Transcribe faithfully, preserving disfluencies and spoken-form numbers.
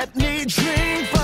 Let me drink.